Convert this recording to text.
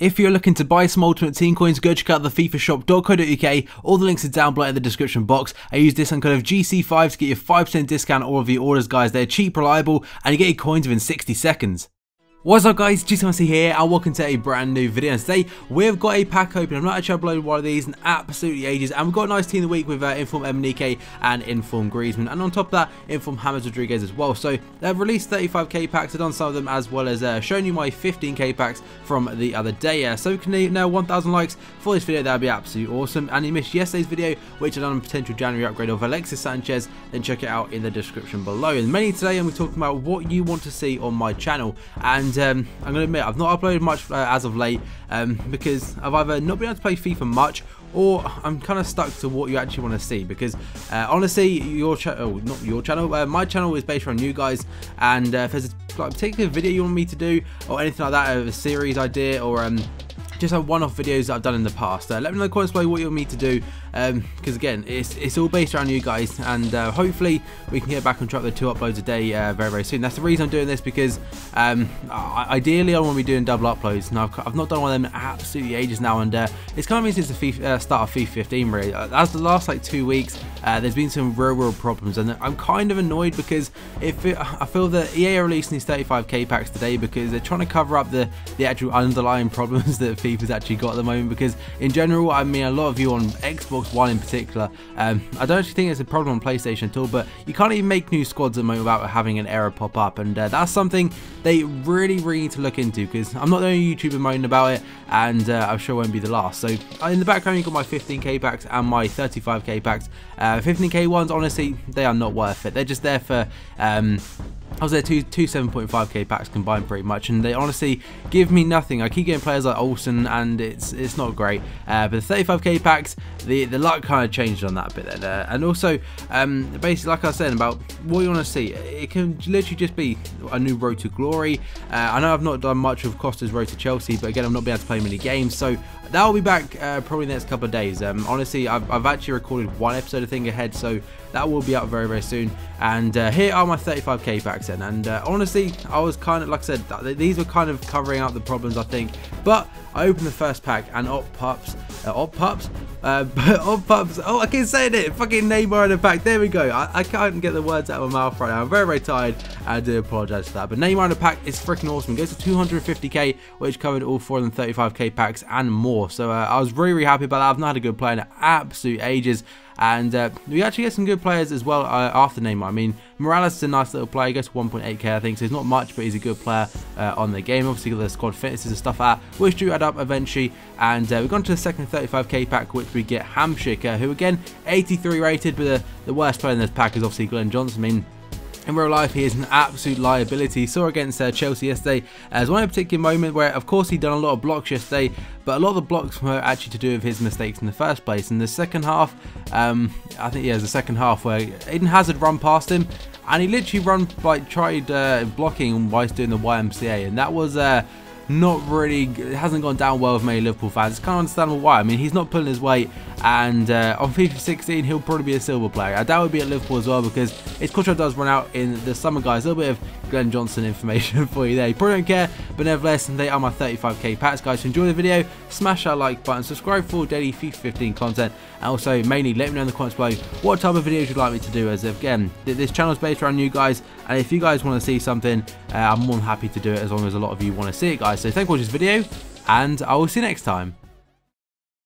If you're looking to buy some Ultimate Team coins, go check out the fifashop.co.uk. All the links are down below in the description box. I use discount code of GC5 to get your 5% discount on all of your orders, guys. They're cheap, reliable, and you get your coins within 60 seconds. What's up guys, GC5 here and welcome to a brand new video. And today we've got a pack open. I've not actually uploaded one of these in absolutely ages, and we've got a nice team of the week with Inform Emenike and Inform Griezmann, and on top of that Inform James Rodriguez as well. So they've released 35k packs. I've done some of them, as well as showing you my 15k packs from the other day. So we can now 1000 likes for this video. That would be absolutely awesome. And if you missed yesterday's video, which I done a potential January upgrade of Alexis Sanchez, then check it out in the description below. And mainly today I'm talking about what you want to see on my channel. And I'm going to admit, I've not uploaded much as of late because I've either not been able to play FIFA much, or I'm kind of stuck to what you actually want to see. Because honestly, my channel is based around you guys, and if there's a particular video you want me to do, or anything like that, a series idea, or just like one-off videos that I've done in the past, let me know in the comments below what you want me to do, because again, it's all based around you guys, and hopefully we can get back on track with 2 uploads a day very, very soon. That's the reason I'm doing this, because ideally I want to be doing double uploads, and I've not done one of them in absolutely ages now, and it's kind of been since the start of FIFA 15 really. As the last like 2 weeks, there's been some real problems, and I'm kind of annoyed because I feel that EA are releasing these 35k packs today because they're trying to cover up the actual underlying problems that FIFA's actually got at the moment. Because in general, I mean, a lot of you on Xbox One in particular, I don't actually think it's a problem on PlayStation at all, but you can't even make new squads at the moment without having an error pop up, and that's something they really need to look into, because I'm not the only YouTuber moaning about it, and I'm sure won't be the last. So in the background you've got my 15k packs and my 35k packs. 15k ones, honestly, they are not worth it. They're just there for I was there two 7.5k packs combined pretty much, and they honestly give me nothing. I keep getting players like Olsen, and it's not great. But the 35k packs, the luck kind of changed on that bit there. And also, basically, like I was saying about what you want to see, it can literally just be a new Road to Glory. I know I've not done much of Costa's Road to Chelsea, but again, I've not been able to play many games, so that'll be back probably in the next couple of days. Honestly, I've actually recorded 1 episode of Thing Ahead, so that will be up very, very soon. And here are my 35k packs then. And honestly, I was kind of, like I said, these were kind of covering up the problems, I think. But I opened the first pack, and Odd Pups, oh, I keep saying it, fucking Neymar in the pack, there we go. I can't get the words out of my mouth right now. I'm very, very tired, and I do apologise for that. But Neymar in the pack is freaking awesome. It goes to 250k, which covered all 4 of the 35k packs and more. So I was really, really happy about that. I've not had a good player in absolute ages. And we actually get some good players as well after Neymar. I mean, Morales is a nice little player. He goes to 1.8k, I think, so he's not much, but he's a good player on the game. Obviously, got the squad fitnesses and stuff like that, which do add up eventually. And we've gone to the second 35k pack, which we get Hamshick, who again, 83 rated, but the worst player in this pack is obviously Glenn Johnson. I mean, in real life, he is an absolute liability. Saw against Chelsea yesterday. There's one particular moment where, of course, he'd done a lot of blocks yesterday, but a lot of the blocks were actually to do with his mistakes in the first place. In the second half, I think, yeah, it was the second half where Eden Hazard run past him, and he literally tried blocking whilst doing the YMCA, and that was not really, it hasn't gone down well with many Liverpool fans. It's kind of understandable why. I mean, he's not pulling his weight, and on FIFA 16 he'll probably be a silver player. I doubt he'll be at Liverpool as well, because his contract does run out in the summer, guys. A little bit of Glenn Johnson information for you there. You probably don't care, but nevertheless, they are my 35k packs, guys. So enjoy the video, smash that like button, subscribe for daily FIFA 15 content, and also mainly let me know in the comments below what type of videos you'd like me to do, as again, this channel is based around you guys, and if you guys want to see something, I'm more than happy to do it, as long as a lot of you want to see it, guys. So thank you for watching this video, and I will see you next time.